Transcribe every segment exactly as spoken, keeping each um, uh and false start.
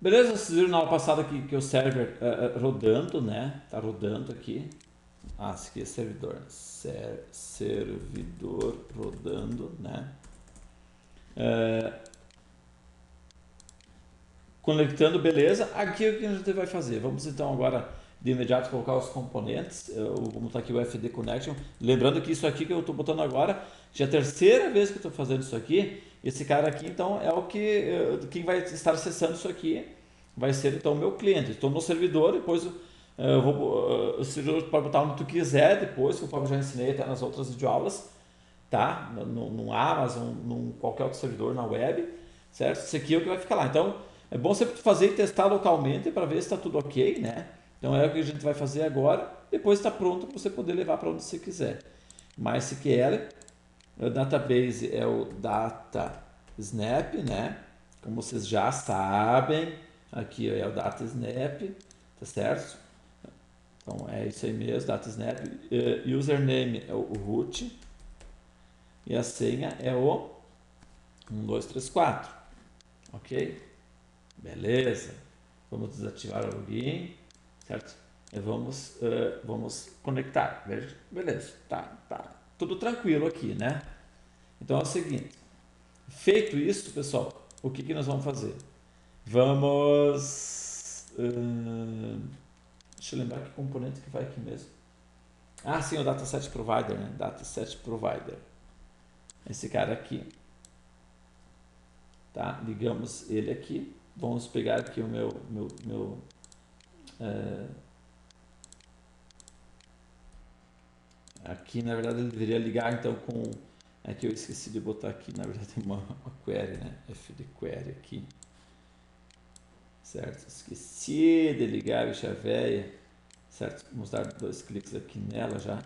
Beleza, vocês viram na aula passada que, que o server uh, uh, rodando, né? Tá rodando aqui. Ah, esse aqui é servidor. Ser, servidor rodando, né? Uh, conectando, beleza. Aqui é o que a gente vai fazer. Vamos então agora de imediato colocar os componentes. Eu vou botar aqui o F D Connection. Lembrando que isso aqui que eu estou botando agora já é a terceira vez que eu estou fazendo isso aqui. Esse cara aqui então é o que quem vai estar acessando isso aqui vai ser então o meu cliente. Estou no servidor, depois eu vou o servidor pode botar onde tu quiser depois, que eu já ensinei até nas outras videoaulas, tá? No, no Amazon, num qualquer outro servidor na web, certo? Isso aqui é o que vai ficar lá. Então é bom sempre fazer e testar localmente para ver se está tudo ok, né? Então é o que a gente vai fazer agora. Depois está pronto para você poder levar para onde você quiser. MySQL, o database é o DataSnap, né? Como vocês já sabem, aqui é o DataSnap, tá certo? Então é isso aí mesmo, DataSnap. Username é o root e a senha é o um dois três quatro, ok? Beleza. Vamos desativar o login, certo? E vamos, uh, vamos conectar. Beleza, tá, tá. Tudo tranquilo aqui, né? Então é o seguinte. Feito isso, pessoal, o que, que nós vamos fazer? Vamos... Uh, deixa eu lembrar que componente que vai aqui mesmo. Ah, sim, o Dataset Provider, né? Dataset Provider. Esse cara aqui. Tá? Ligamos ele aqui. Vamos pegar aqui o meu, meu, meu uh, aqui na verdade ele deveria ligar então com, é que eu esqueci de botar aqui na verdade uma, uma query, né, F D Query aqui, certo, esqueci de ligar, bicha véia, certo, vamos dar dois cliques aqui nela já,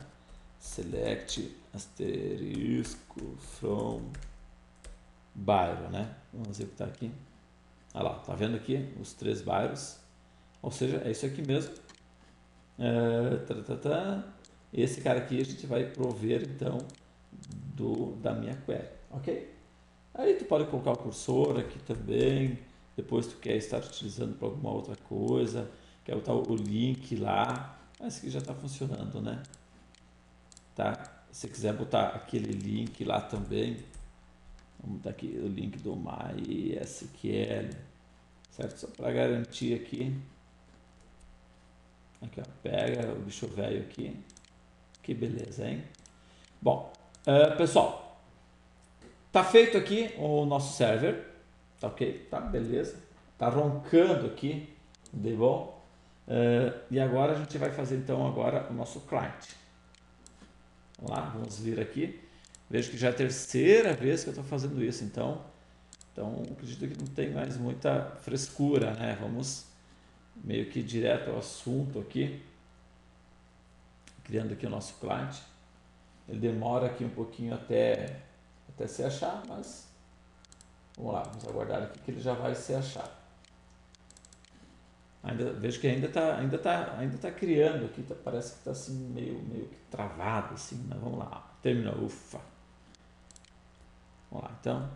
select asterisco from byron, né, vamos executar aqui. Olha lá, tá vendo aqui os três bairros, ou seja, é isso aqui mesmo. É, tá, tá, tá. Esse cara aqui a gente vai prover então do, da minha query, ok? Aí tu pode colocar o cursor aqui também, depois tu quer estar utilizando para alguma outra coisa, quer botar o link lá, mas que já está funcionando, né? Tá? Se quiser botar aquele link lá também. Vamos botar aqui o link do MySQL, certo? Só para garantir aqui. Aqui, ó, pega o bicho velho aqui. Que beleza, hein? Bom, uh, pessoal, tá feito aqui o nosso server. Tá ok? Tá, beleza. Tá roncando aqui, de bom. Uh, e agora a gente vai fazer, então, agora o nosso client. Vamos lá, vamos vir aqui. Vejo que já é a terceira vez que eu estou fazendo isso, então, então acredito que não tem mais muita frescura, né? Vamos meio que direto ao assunto aqui, criando aqui o nosso client. Ele demora aqui um pouquinho até, até se achar, mas vamos lá, vamos aguardar aqui que ele já vai se achar. Ainda, vejo que ainda está ainda tá, ainda tá criando aqui, tá, parece que está assim meio, meio que travado, assim, né? Vamos lá, terminou, ufa. Vamos lá, então.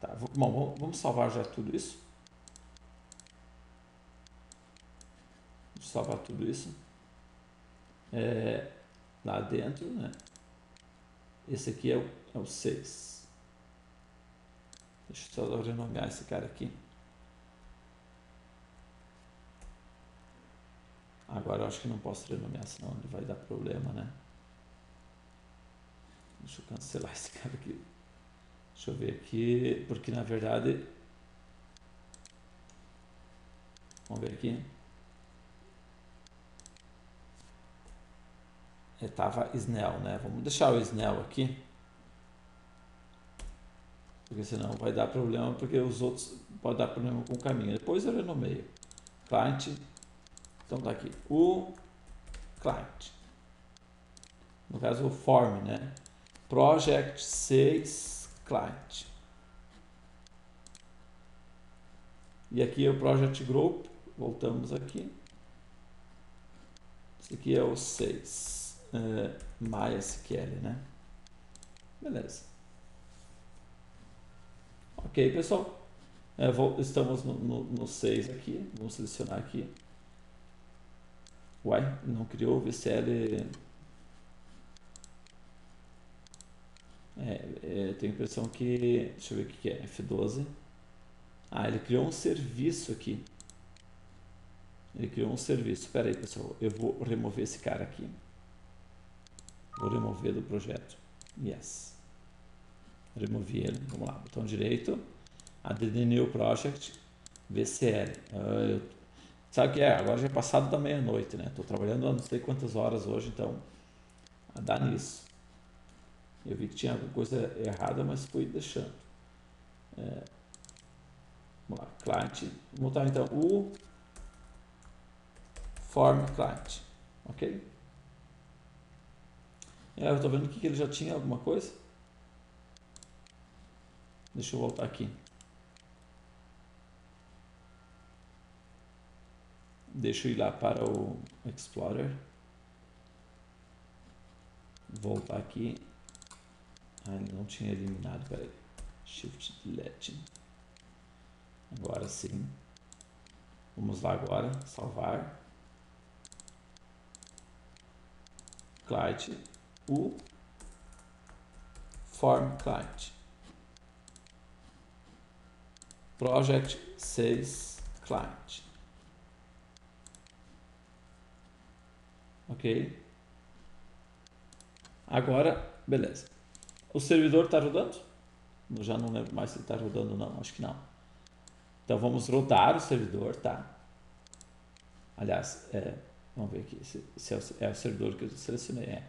Tá, vou, bom, vamos salvar já tudo isso. Vamos salvar tudo isso. É, lá dentro, né? Esse aqui é o, é o seis. Deixa eu só renomear esse cara aqui. Agora eu acho que não posso renomear, senão ele vai dar problema, né? Deixa eu cancelar esse cara aqui. Deixa eu ver aqui, porque na verdade... Vamos ver aqui. Ele tava Snell, né? Vamos deixar o Snell aqui. Porque senão vai dar problema, porque os outros podem dar problema com o caminho. Depois eu renomeio. Client. Então tá aqui. O client. No caso o form, né? Project seis client. E aqui é o project group. Voltamos aqui. Esse aqui é o seis uh, MySQL, né? Beleza. Ok, pessoal? É, vou, estamos no seis aqui. Vamos selecionar aqui. Uai, não criou o V C L. É, é, tenho a impressão que... Deixa eu ver o que é. F doze. Ah, ele criou um serviço aqui. Ele criou um serviço. Espera aí, pessoal. Eu vou remover esse cara aqui. Vou remover do projeto. Yes. Removi ele. Vamos lá. Botão direito. Add New Project. V C L. Ah, eu... Sabe o que é? Agora já é passado da meia-noite, né? Estou trabalhando não sei quantas horas hoje, então... Dá nisso. Eu vi que tinha alguma coisa errada, mas fui deixando. É... Vamos lá. Client. Vou botar então o... Form Client, ok? É, eu estou vendo que ele já tinha alguma coisa. Deixa eu voltar aqui. Deixa eu ir lá para o Explorer. Voltar aqui. Ah, ele não tinha eliminado, peraí. Shift Delete. Agora sim. Vamos lá agora, salvar. Client, o form client, project seis client, ok? Agora, beleza. O servidor está rodando? Eu já não lembro mais se ele está rodando ou não, acho que não. Então vamos rodar o servidor, tá? Aliás, é... Vamos ver aqui se, se é, o, é o servidor que eu selecionei. É.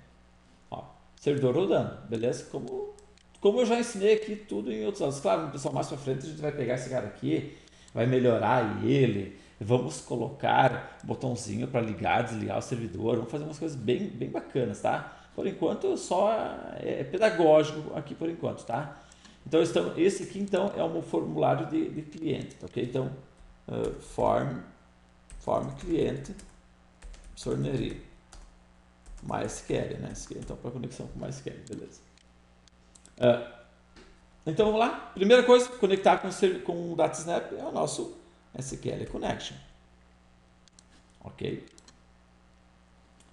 Ó, servidor rodando, beleza? Como, como eu já ensinei aqui tudo em outros aulas. Claro, pessoal, mais para frente a gente vai pegar esse cara aqui, vai melhorar ele. Vamos colocar botãozinho para ligar, desligar o servidor. Vamos fazer umas coisas bem, bem bacanas, tá? Por enquanto, só é pedagógico aqui por enquanto, tá? Então, estamos, esse aqui, então, é um formulário de, de cliente, tá, ok? Então, uh, form, form cliente. Sorneria, MySQL, né? Então, para conexão com MySQL, beleza. Uh, então, vamos lá. Primeira coisa, conectar com, com o DataSnap é o nosso S Q L Connection. Ok.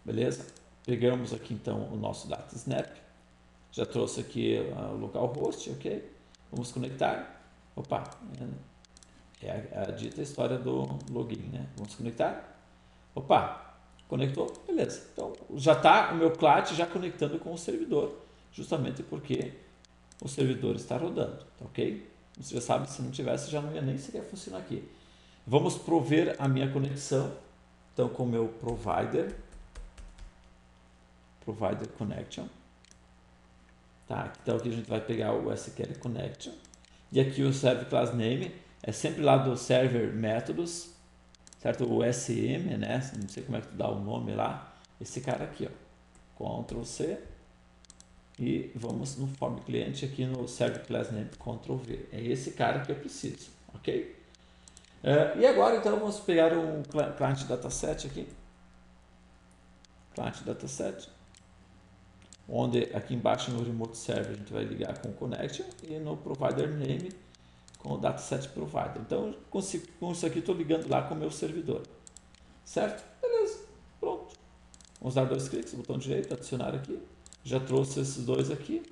Beleza. Pegamos aqui, então, o nosso DataSnap. Já trouxe aqui uh, o localhost, ok? Vamos conectar. Opa, é, é a, a dita história do login, né? Vamos conectar. Opa. Conectou, beleza. Então já está o meu client já conectando com o servidor, justamente porque o servidor está rodando, tá, ok? Você já sabe, se não tivesse já não ia nem sequer funcionar aqui. Vamos prover a minha conexão, então com o meu provider, provider connection, tá? Então aqui a gente vai pegar o S Q L connection e aqui o server class name é sempre lá do server métodos. Certo? O S M, né? Não sei como é que tu dá o nome lá. Esse cara aqui, ó. Ctrl C. E vamos no form cliente aqui no server class name, Ctrl V. É esse cara que eu preciso, ok? Uh, e agora, então, vamos pegar um client dataset aqui. Client dataset. Onde aqui embaixo no remote server a gente vai ligar com o connection e no provider name com o Dataset Provider. Então, consigo, com isso aqui, estou ligando lá com o meu servidor. Certo? Beleza. Pronto. Vamos dar dois cliques, botão direito, adicionar aqui. Já trouxe esses dois aqui.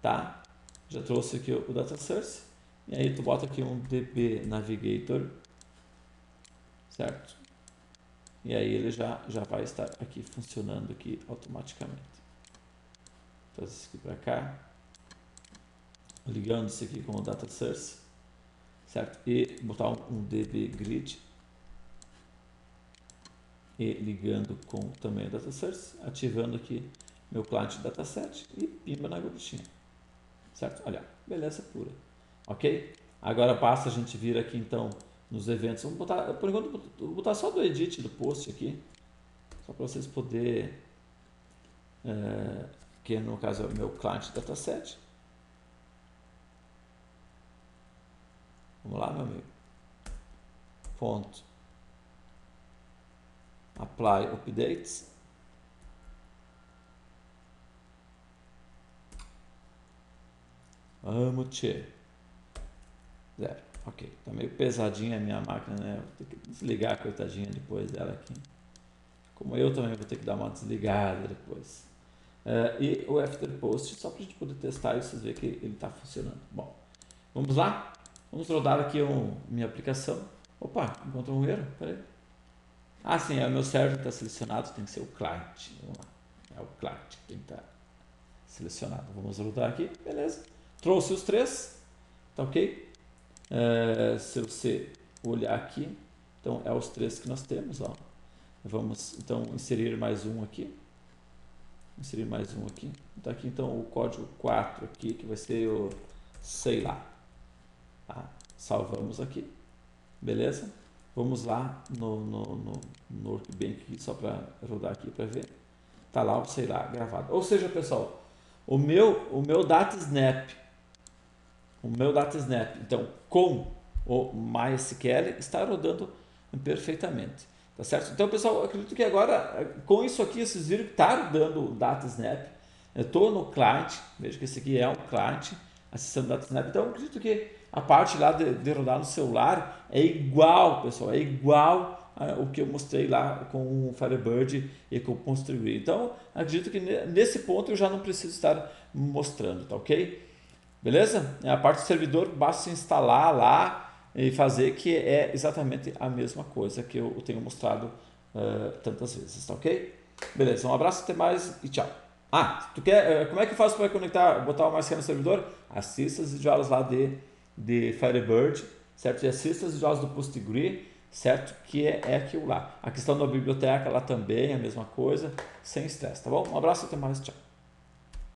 Tá? Já trouxe aqui o Data Source. E aí, tu bota aqui um D B Navigator. Certo? E aí, ele já, já vai estar aqui funcionando aqui automaticamente. Traz isso aqui para cá. Ligando isso aqui com o Data Source, certo? E botar um dbGrid e ligando com também o Data Source, ativando aqui meu client dataset e pimba na garotinha, certo? Olha, beleza pura, ok? Agora passa a gente vir aqui então nos eventos. Vamos botar, por enquanto, vou botar só do edit do post aqui, só para vocês poderem, é, que no caso é o meu client dataset. Vamos lá, meu amigo. Ponto. Apply updates. Vamos, tchê. zero. Ok, tá meio pesadinha a minha máquina, né? Vou ter que desligar a coitadinha depois dela aqui. Como eu também vou ter que dar uma desligada depois. Uh, e o after post, só para a gente poder testar e vocês verem que ele está funcionando. Bom, vamos lá? Vamos rodar aqui um, minha aplicação. Opa, encontrou um erro? Peraí. Ah, sim, é o meu server que está selecionado, tem que ser o client. Vamos lá. É o client que está selecionado. Vamos rodar aqui, beleza. Trouxe os três, tá ok? É, se você olhar aqui, então é os três que nós temos, ó. Vamos então inserir mais um aqui. Inserir mais um aqui. Tá aqui então o código quatro aqui, que vai ser o sei lá. Tá? Salvamos aqui. Beleza? Vamos lá no, no, no, no Workbench só para rodar aqui para ver. Tá lá o sei lá gravado. Ou seja, pessoal, o meu, o meu DataSnap, o meu DataSnap, então com o MySQL está rodando perfeitamente. Tá certo? Então, pessoal, acredito que agora, com isso aqui, vocês viram que está dando o DataSnap. Eu estou no client, veja que esse aqui é um client, acessando o DataSnap. Então, acredito que a parte lá de, de rodar no celular é igual, pessoal, é igual ao que eu mostrei lá com o Firebird e com o PostgreSQL. Então, acredito que nesse ponto eu já não preciso estar mostrando, tá ok? Beleza? A parte do servidor, basta instalar lá e fazer, que é exatamente a mesma coisa que eu tenho mostrado uh, tantas vezes, tá ok? Beleza, um abraço, até mais e tchau. Ah, tu quer, uh, como é que eu faço para conectar, botar o MySQL no servidor? Assista as videoaulas lá de, de Firebird, certo? E assista as videoaulas do PostgreSQL, certo? Que é, é aquilo lá. A questão da biblioteca lá também é a mesma coisa, sem estresse, tá bom? Um abraço, até mais, tchau.